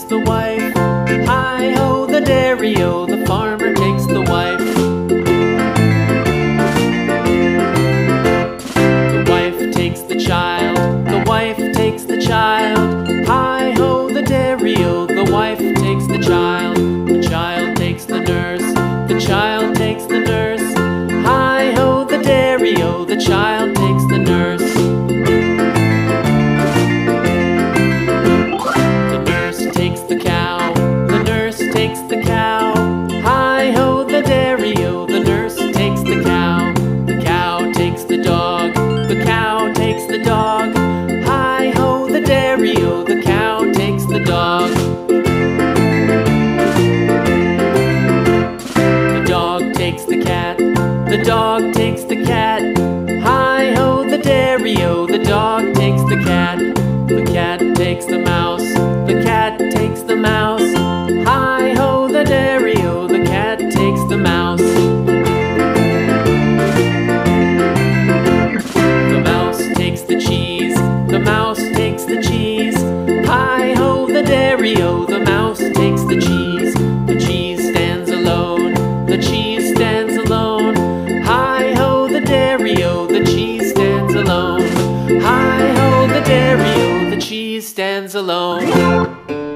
takes the wife. Hi-ho, the dairy-o, the farmer takes the wife. The wife takes the child, the wife takes the child. Hi-ho, the dairy-o, the wife takes the child. The child takes the nurse, the child takes the nurse. Hi-ho, the dairy-o, the child takes the nurse. The dog takes the cat. Hi-ho, the dairy-o, the dog takes the cat. The cat takes the mouse, the cat takes the mouse. Hi-ho, the dairy-o, the cat takes the mouse. The mouse takes the cheese, the mouse takes the cheese. Hi-ho, the dairy-o, the mouse takes the cheese. The cheese stands alone, the cheese stands alone. The cheese stands alone. Hi-ho, the dairy-o, the cheese stands alone.